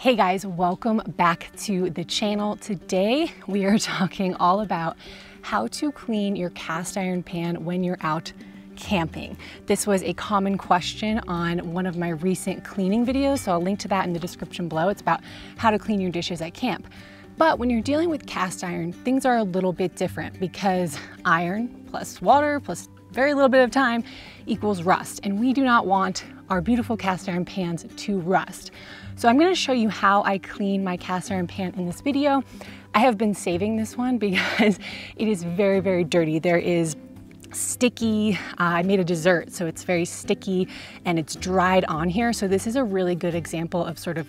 Hey guys, welcome back to the channel. Today we are talking all about how to clean your cast iron pan when you're out camping. This was a common question on one of my recent cleaning videos, so I'll link to that in the description below. It's about how to clean your dishes at camp. But when you're dealing with cast iron, things are a little bit different because iron plus water plus very little bit of time equals rust, and we do not want our beautiful cast iron pans to rust. So I'm gonna show you how I clean my cast iron pan in this video. I have been saving this one because it is very, very dirty. There is sticky, I made a dessert, so it's very sticky and it's dried on here. So this is a really good example of sort of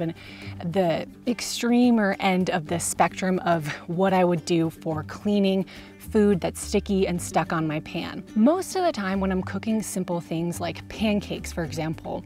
the extreme or end of the spectrum of what I would do for cleaning food that's sticky and stuck on my pan. Most of the time when I'm cooking simple things like pancakes, for example,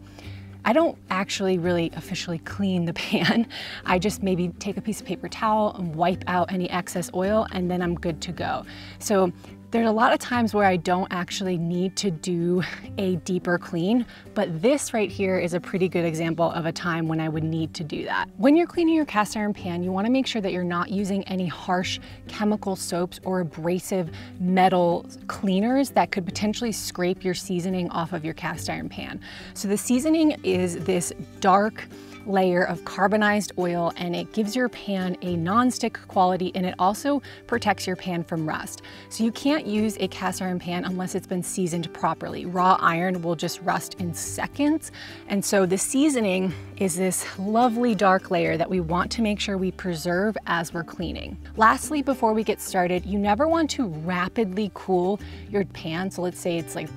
I don't actually really officially clean the pan. I just maybe take a piece of paper towel and wipe out any excess oil, and then I'm good to go. So there's a lot of times where I don't actually need to do a deeper clean, but this right here is a pretty good example of a time when I would need to do that. When you're cleaning your cast iron pan, you wanna make sure that you're not using any harsh chemical soaps or abrasive metal cleaners that could potentially scrape your seasoning off of your cast iron pan. So the seasoning is this dark layer of carbonized oil, and it gives your pan a non-stick quality, and it also protects your pan from rust. So you can't use a cast iron pan unless it's been seasoned properly. Raw iron will just rust in seconds. And so the seasoning is this lovely dark layer that we want to make sure we preserve as we're cleaning. Lastly, before we get started, you never want to rapidly cool your pan. So let's say it's like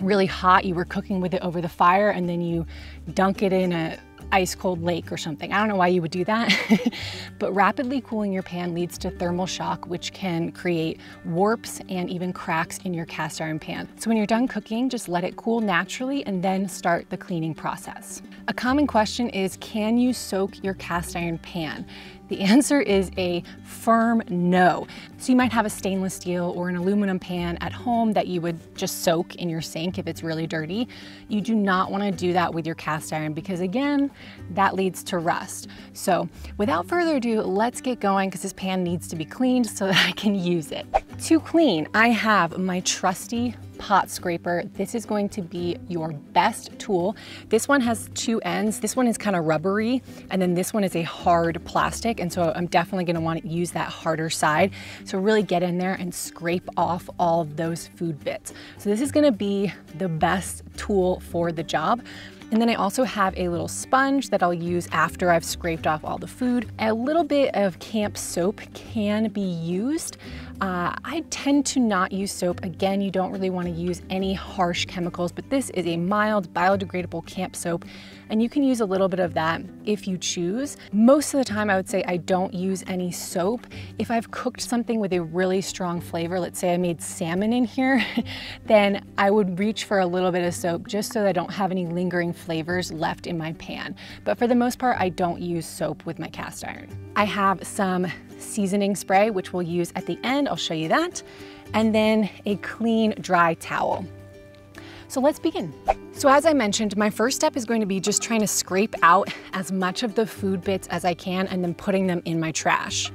really hot, you were cooking with it over the fire, and then you dunk it in a ice cold lake or something. I don't know why you would do that, but rapidly cooling your pan leads to thermal shock, which can create warps and even cracks in your cast iron pan. So when you're done cooking, just let it cool naturally and then start the cleaning process. A common question is, can you soak your cast iron pan? The answer is a firm no. So you might have a stainless steel or an aluminum pan at home that you would just soak in your sink if it's really dirty. You do not want to do that with your cast iron because, again, that leads to rust. So without further ado, let's get going because this pan needs to be cleaned so that I can use it. To clean, I have my trusty pot scraper. This is going to be your best tool. This one has two ends. This one is kind of rubbery, and then this one is a hard plastic. And so I'm definitely going to want to use that harder side. So really get in there and scrape off all of those food bits. So this is going to be the best tool for the job. And then I also have a little sponge that I'll use after I've scraped off all the food. A little bit of camp soap can be used. I tend to not use soap. Again, you don't really want to use any harsh chemicals, but this is a mild biodegradable camp soap, and you can use a little bit of that if you choose. Most of the time I would say I don't use any soap. If I've cooked something with a really strong flavor, let's say I made salmon in here, then I would reach for a little bit of soap just so that I don't have any lingering flavors left in my pan. But for the most part, I don't use soap with my cast iron. I have some seasoning spray, which we'll use at the end. I'll show you that. And then a clean, dry towel. So let's begin. So as I mentioned, my first step is going to be just trying to scrape out as much of the food bits as I can and then putting them in my trash.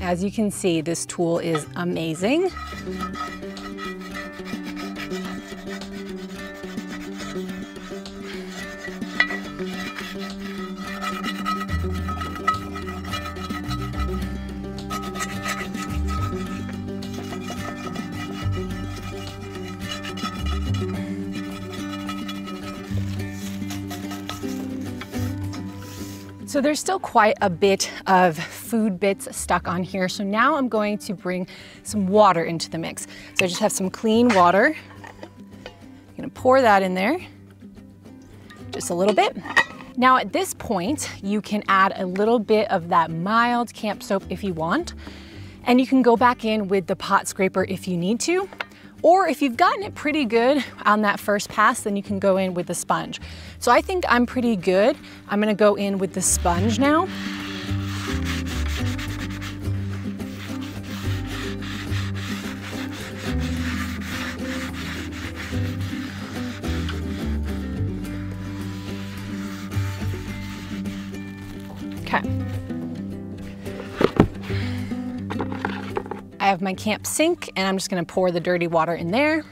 As you can see, this tool is amazing. So there's still quite a bit of food bits stuck on here. So now I'm going to bring some water into the mix. So I just have some clean water. I'm gonna pour that in there, just a little bit. Now at this point, you can add a little bit of that mild camp soap if you want, and you can go back in with the pot scraper if you need to. Or if you've gotten it pretty good on that first pass, then you can go in with the sponge. So I think I'm pretty good. I'm gonna go in with the sponge now. Okay. I have my camp sink and I'm just gonna pour the dirty water in there.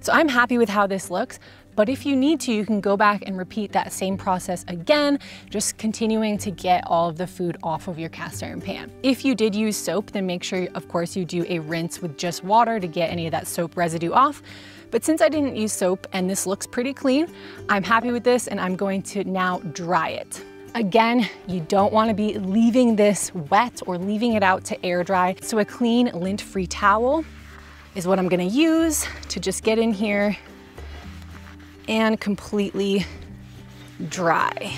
So I'm happy with how this looks, but if you need to, you can go back and repeat that same process again, just continuing to get all of the food off of your cast iron pan. If you did use soap, then make sure, of course, you do a rinse with just water to get any of that soap residue off. But since I didn't use soap and this looks pretty clean, I'm happy with this and I'm going to now dry it. Again, you don't want to be leaving this wet or leaving it out to air dry. So a clean lint-free towel is what I'm gonna use to just get in here and completely dry.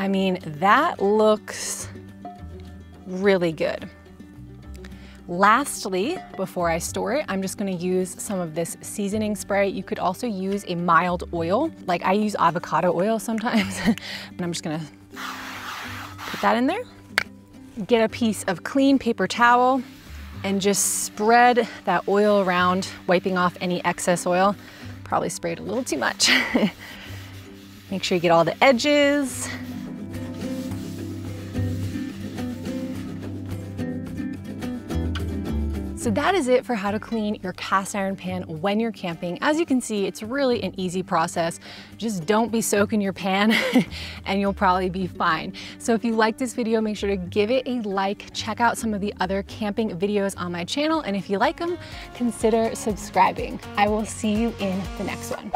I mean, that looks really good. Lastly, before I store it, I'm just gonna use some of this seasoning spray. You could also use a mild oil. Like I use avocado oil sometimes, but I'm just gonna put that in there. Get a piece of clean paper towel and just spread that oil around, wiping off any excess oil. Probably sprayed a little too much. Make sure you get all the edges. So that is it for how to clean your cast iron pan when you're camping. As you can see, it's really an easy process. Just don't be soaking your pan and you'll probably be fine. So if you like this video, make sure to give it a like, check out some of the other camping videos on my channel. And if you like them, consider subscribing. I will see you in the next one.